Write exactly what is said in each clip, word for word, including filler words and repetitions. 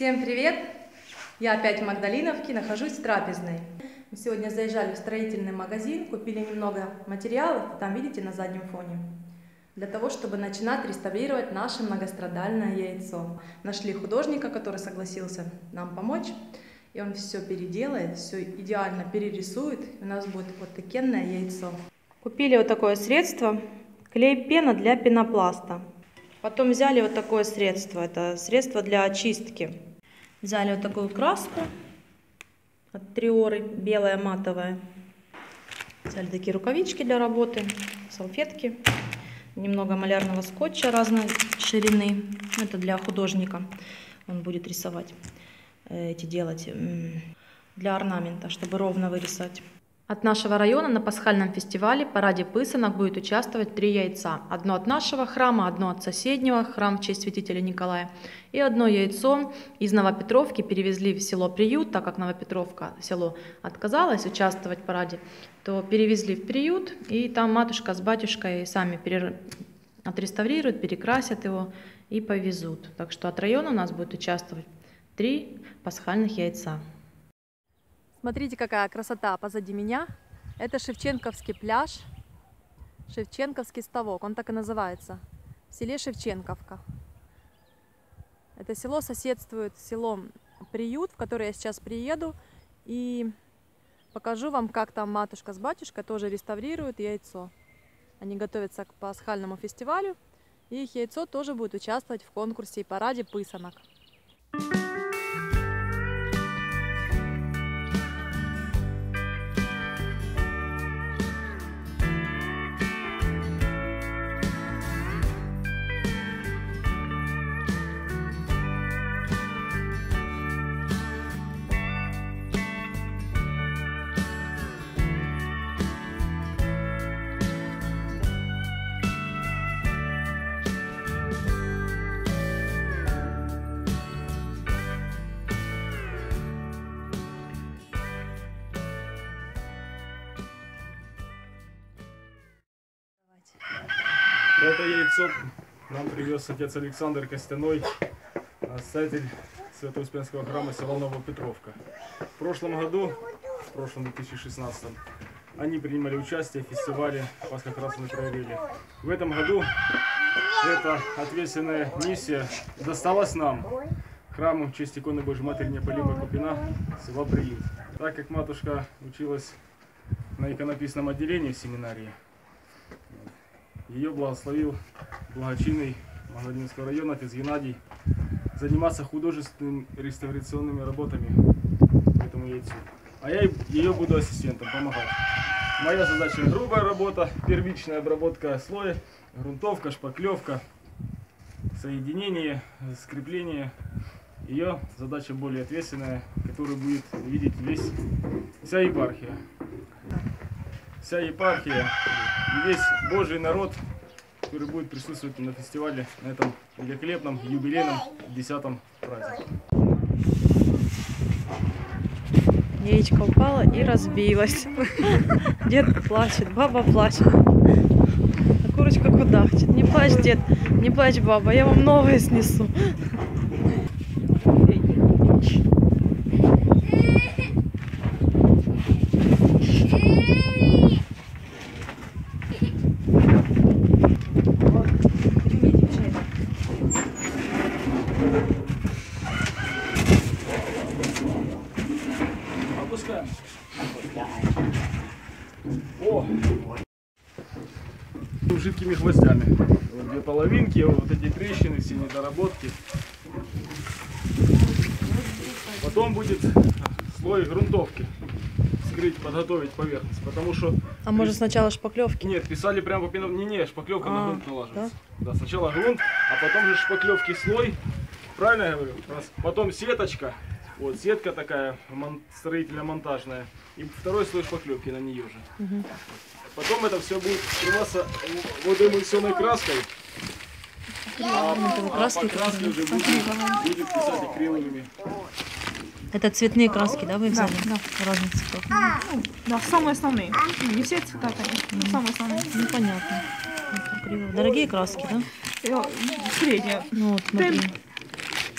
Всем привет! Я опять в Магдалиновке, нахожусь в трапезной. Мы сегодня заезжали в строительный магазин, купили немного материалов, там видите на заднем фоне, для того, чтобы начинать реставрировать наше многострадальное яйцо. Нашли художника, который согласился нам помочь, и он все переделает, все идеально перерисует, и у нас будет вот такенное яйцо. Купили вот такое средство, клей-пена для пенопласта. Потом взяли вот такое средство, это средство для очистки. Взяли вот такую краску от Триоры, белая матовая. Взяли такие рукавички для работы, салфетки, немного малярного скотча разной ширины. Это для художника, он будет рисовать, эти делать для орнамента, чтобы ровно вырисовать. От нашего района на пасхальном фестивале параде пысанок будет участвовать три яйца. Одно от нашего храма, одно от соседнего, храм в честь святителя Николая. И одно яйцо из Новопетровки перевезли в село Приют, так как Новопетровка, село, отказалось участвовать в параде, то перевезли в Приют, и там матушка с батюшкой сами перер... отреставрируют, перекрасят его и повезут. Так что от района у нас будет участвовать три пасхальных яйца. Смотрите, какая красота позади меня. Это Шевченковский пляж, Шевченковский ставок, он так и называется, в селе Шевченковка. Это село соседствует с селом Приют, в которое я сейчас приеду, и покажу вам, как там матушка с батюшкой тоже реставрируют яйцо. Они готовятся к пасхальному фестивалю, и их яйцо тоже будет участвовать в конкурсе и параде пысанок. Это яйцо нам привез отец Александр Костяной, создатель Свято-Успенского храма Саволново-Петровка. В прошлом году, в прошлом две тысячи шестнадцатом, они принимали участие в фестивале Пасха Красной Триоры. В этом году эта ответственная миссия досталась нам, храму в честь иконы Божьей Матери Неопалимой Купина, села Приют. Так как матушка училась на иконописном отделении в семинарии, ее благословил благочинный Магдалиновского района отец Геннадий заниматься художественными реставрационными работами к этому яйцу. А я ее буду ассистентом помогать. Моя задача — грубая работа, первичная обработка слоя, грунтовка, шпаклевка, соединение, скрепление. Ее задача более ответственная, которую будет видеть весь, вся епархия. Вся епархия и весь Божий народ, который будет присутствовать на фестивале, на этом великолепном юбилейном десятом празднике. Яичко упало и разбилось. Дед плачет, баба плачет. А курочка кудахчет. Не плачь, дед, не плачь, баба, я вам новое снесу. О! Жидкими хвостями. Вот две половинки, вот эти трещины, все недоработки. Потом будет слой грунтовки. Скрыть, подготовить поверхность, потому что... А может сначала шпаклевки? Нет, писали прямо по пенам. Не-не, шпаклевка а, на грунт наложится. Да? Да, сначала грунт, а потом же шпаклевки слой. Правильно я говорю? Потом сеточка. Вот сетка такая, строительно-монтажная. И второй слой шпаклевки на нее же. Угу. Потом это все будет скрываться водоэмульсионной краской. А, а краски покраски уже будет, будет писать акриловыми. Это цветные краски, да, вы взяли? Да, да. Разные цветов. Да, самые основные. Не все цвета, конечно, но самые основные. Ну, понятно. Дорогие краски, да? Средние. Ну, вот,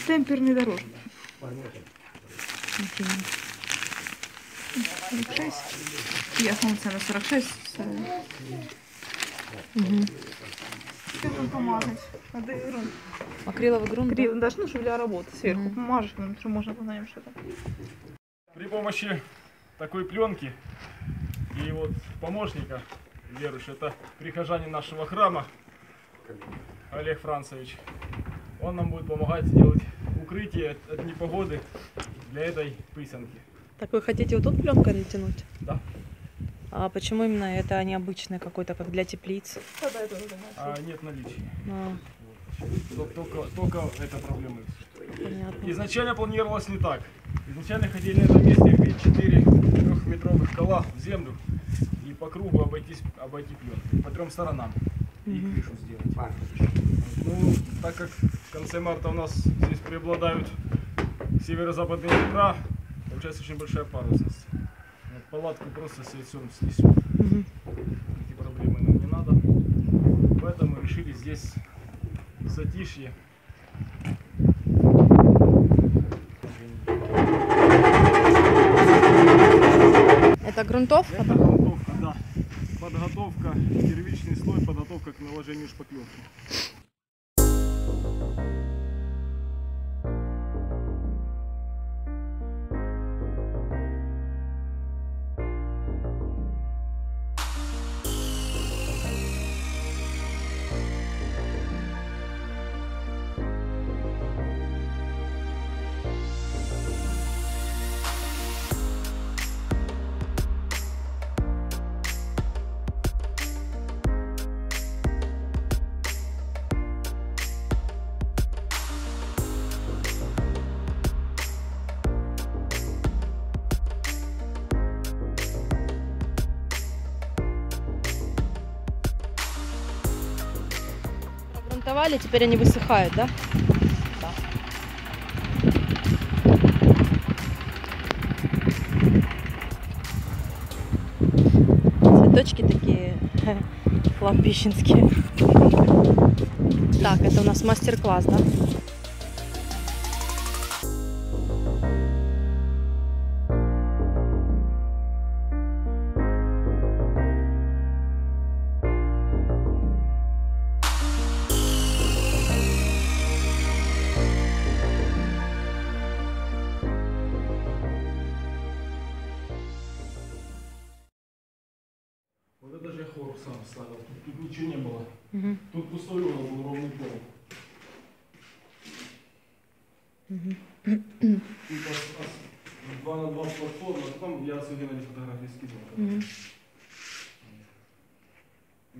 темперный дороже. сорок шесть. Я смотрю на сорок шесть. Угу. Помазать. Надо грунт. Акриловый грунт. Акрил, да? Даже ну, чтобы для работы. Сверху mm. помажешь, потому что можно познаем что-то. При помощи такой пленки и вот помощника верующего, это прихожанин нашего храма Олег Францевич, он нам будет помогать сделать укрытие от, от непогоды для этой пысанки. Так вы хотите вот тут пленкой натянуть? Да. А почему именно это, а не обычное какое-то, как для теплиц? А, нет наличия. А. Вот. Только, только это проблема. Понятно. Изначально планировалось не так. Изначально хотели на этом месте вбить четыре трёхметровых кола в землю и по кругу обойтись, обойти пленку. По трем сторонам. Угу. И крышу сделать. Ну, так как в конце марта у нас здесь преобладают северо-западные ветра, получается очень большая парусность. Палатку просто с яйцом снесем. Угу. Такие проблемы нам не надо. Поэтому решили здесь затишье. Это грунтовка? Это грунтовка, да. Подготовка, первичный слой, подготовка к наложению шпаклевки. Теперь они высыхают, да? Да. Цветочки такие кладбищенские. Так, это у нас мастер-класс, да? Сам ставил, тут, тут ничего не было. Угу. Тут пустой угол был, ровный пол. Угу. Тут аж, аж два на два платформа, а потом я с Геннадием фотографии скидывал. Угу.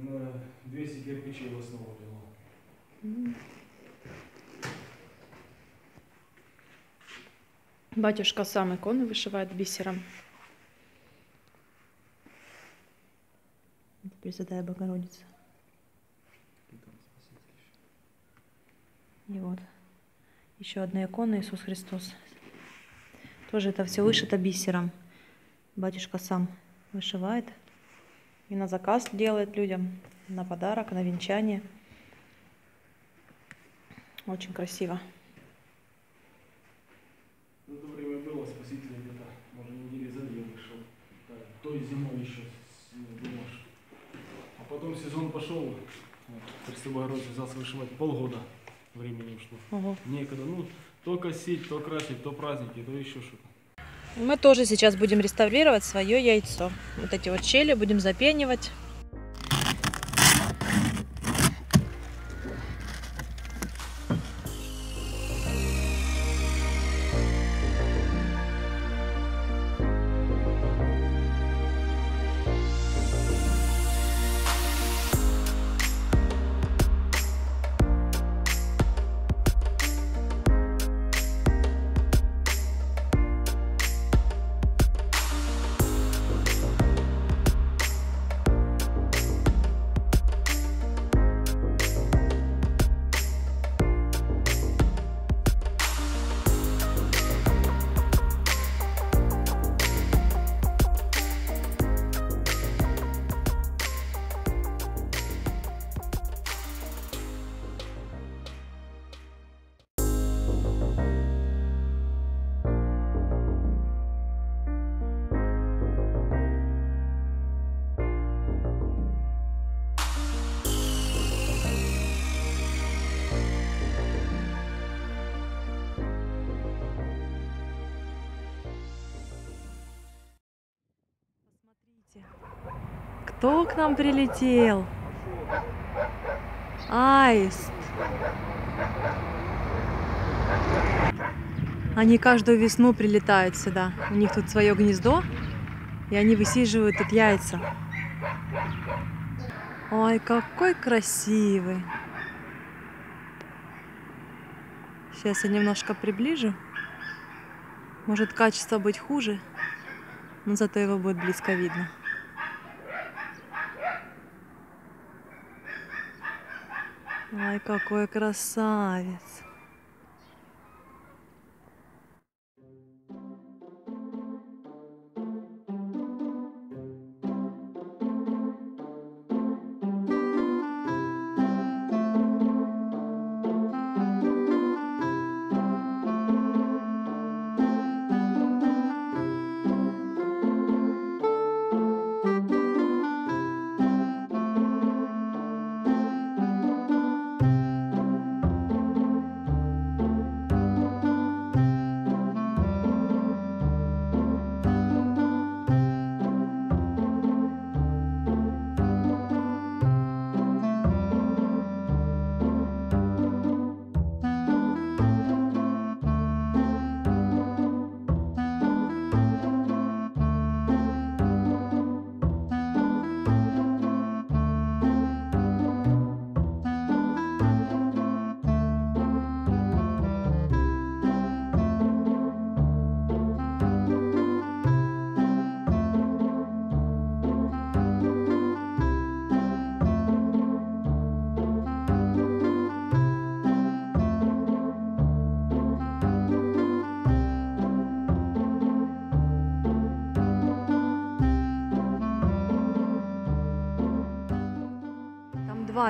На двести кирпичей в основу было. Угу. Батюшка сам иконы вышивает бисером. Пресвятая Богородица. И вот еще одна икона Иисус Христос. Тоже это все вышито бисером. Батюшка сам вышивает и на заказ делает людям, на подарок, на венчание. Очень красиво. В это время было спасителя где-то, может, недели за две вышел. Той зимой еще думаешь. Потом сезон пошел, Пресвятую Богородицу взялся вышивать, полгода времени ушло. Угу. Некогда, ну, то косить, то красить, то праздники, то еще что-то. Мы тоже сейчас будем реставрировать свое яйцо. Вот эти вот щели будем запенивать. Кто к нам прилетел? Аист. Они каждую весну прилетают сюда. У них тут свое гнездо, и они высиживают тут яйца. Ой, какой красивый. Сейчас я немножко приближу. Может, качество быть хуже, но зато его будет близко видно. Ой, какой красавец.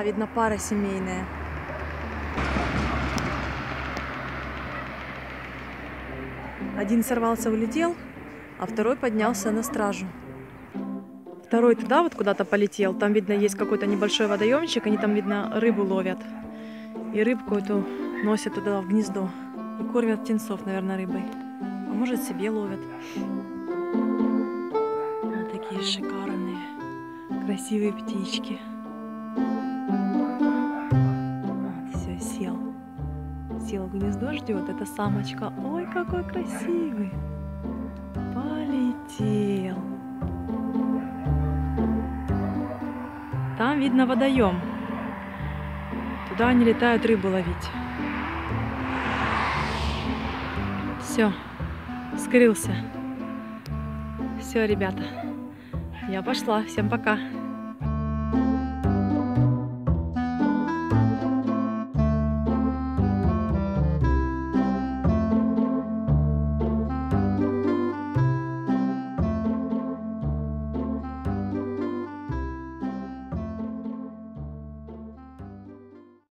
Видно, пара семейная. Один сорвался, улетел, а второй поднялся на стражу. Второй туда вот куда-то полетел. Там, видно, есть какой-то небольшой водоемчик. Они там, видно, рыбу ловят. И рыбку эту носят туда в гнездо. И кормят птенцов, наверное, рыбой. А может, себе ловят. Вот такие шикарные, красивые птички. Гнездо ждет, это самочка. Ой, какой красивый! Полетел. Там видно водоем. Туда они летают рыбу ловить. Все, скрылся. Все, ребята, я пошла. Всем пока.